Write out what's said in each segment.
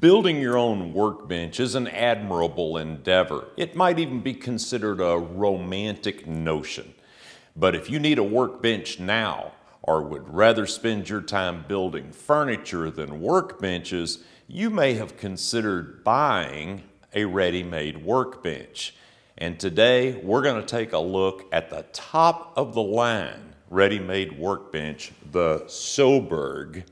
Building your own workbench is an admirable endeavor. It might even be considered a romantic notion. But if you need a workbench now, or would rather spend your time building furniture than workbenches, you may have considered buying a ready-made workbench. And today, we're going to take a look at the top of the line ready-made workbench, the Sjöbergs.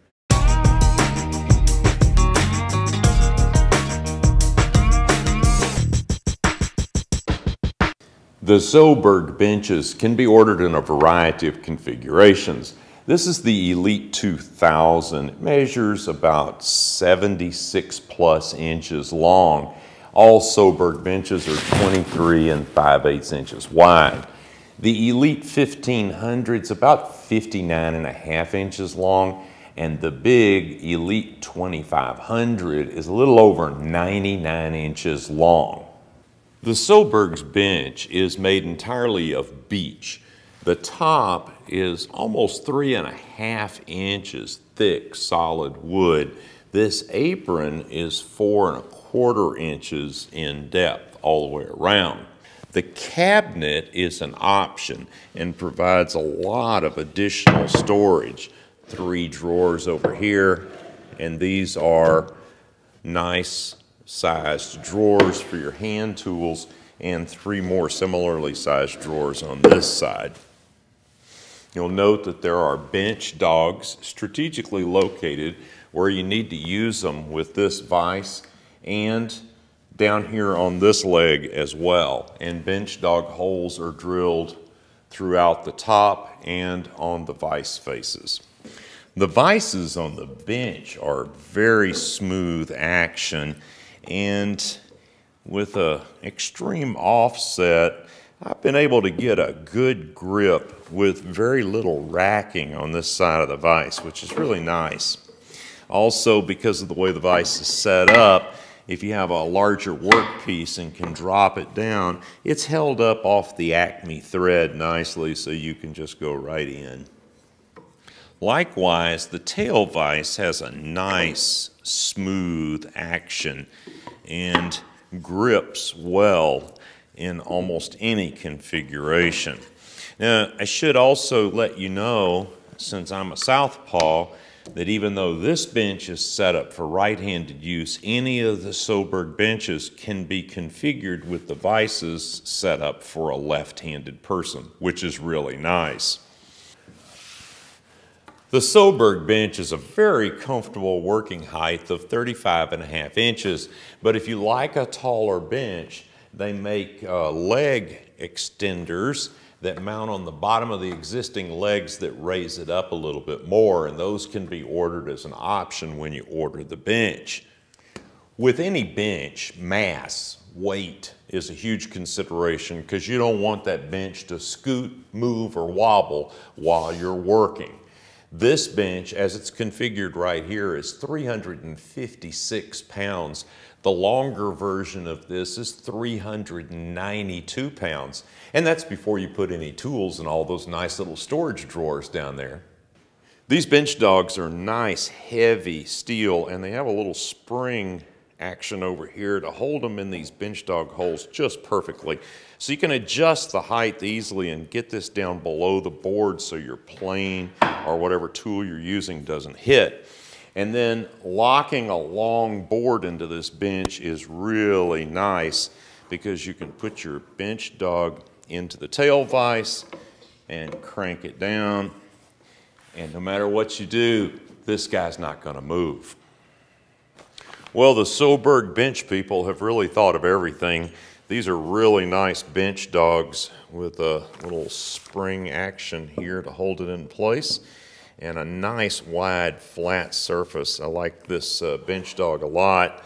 The Sjöbergs benches can be ordered in a variety of configurations. This is the Elite 2000. It measures about 76 plus inches long. All Sjöbergs benches are 23 5/8 inches wide. The Elite 1500 is about 59.5 inches long, and the big Elite 2500 is a little over 99 inches long. The Sjöbergs bench is made entirely of beech. The top is almost 3.5 inches thick solid wood. This apron is 4.25 inches in depth all the way around. The cabinet is an option and provides a lot of additional storage. 3 drawers over here, and these are nice sized drawers for your hand tools, and 3 more similarly sized drawers on this side. You'll note that there are bench dogs strategically located where you need to use them with this vise, and down here on this leg as well. And bench dog holes are drilled throughout the top and on the vise faces. The vices on the bench are very smooth action, and with an extreme offset, I've been able to get a good grip with very little racking on this side of the vise, which is really nice. Also, because of the way the vise is set up, if you have a larger workpiece and can drop it down, it's held up off the Acme thread nicely, so you can just go right in. Likewise, the tail vise has a nice, smooth action and grips well in almost any configuration. Now, I should also let you know, since I'm a southpaw, that even though this bench is set up for right-handed use, any of the Sjöbergs benches can be configured with the vices set up for a left-handed person, which is really nice. The Sjöbergs bench is a very comfortable working height of 35.5 inches, but if you like a taller bench, they make leg extenders that mount on the bottom of the existing legs that raise it up a little bit more, and those can be ordered as an option when you order the bench. With any bench, mass, weight is a huge consideration, because you don't want that bench to scoot, move, or wobble while you're working. This bench, as it's configured right here, is 356 pounds. The longer version of this is 392 pounds. And that's before you put any tools and all those nice little storage drawers down there. These bench dogs are nice, heavy steel, and they have a little spring action over here to hold them in these bench dog holes just perfectly. So you can adjust the height easily and get this down below the board so your plane or whatever tool you're using doesn't hit. And then locking a long board into this bench is really nice, because you can put your bench dog into the tail vise and crank it down. And no matter what you do, this guy's not going to move. Well, the Sjöbergs bench people have really thought of everything. These are really nice bench dogs with a little spring action here to hold it in place, and a nice wide flat surface. I like this bench dog a lot.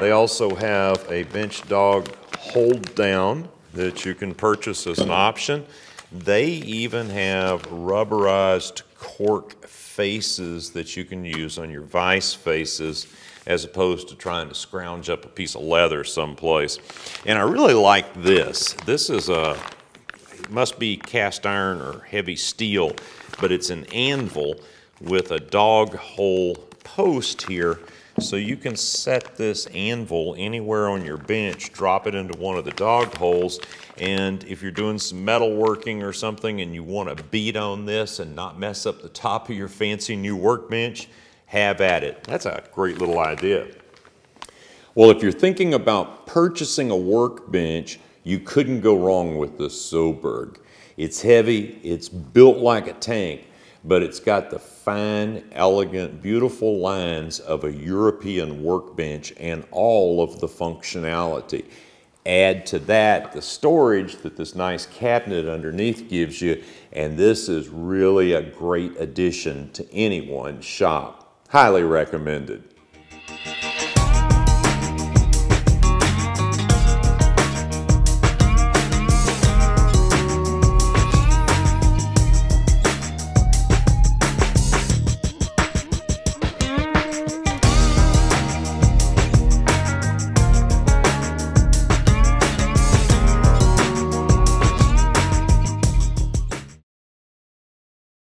They also have a bench dog hold down that you can purchase as an option. They even have rubberized cork faces that you can use on your vise faces, as opposed to trying to scrounge up a piece of leather someplace. And I really like this. This is it must be cast iron or heavy steel, but it's an anvil with a dog hole post here So you can set this anvil anywhere on your bench, drop it into one of the dog holes, and if you're doing some metalworking or something and you want to beat on this and not mess up the top of your fancy new workbench, have at it. That's a great little idea. Well, if you're thinking about purchasing a workbench, you couldn't go wrong with the Sjöbergs. It's heavy, it's built like a tank, but it's got the fine, elegant, beautiful lines of a European workbench and all of the functionality. Add to that the storage that this nice cabinet underneath gives you, and this is really a great addition to anyone's shop. Highly recommended.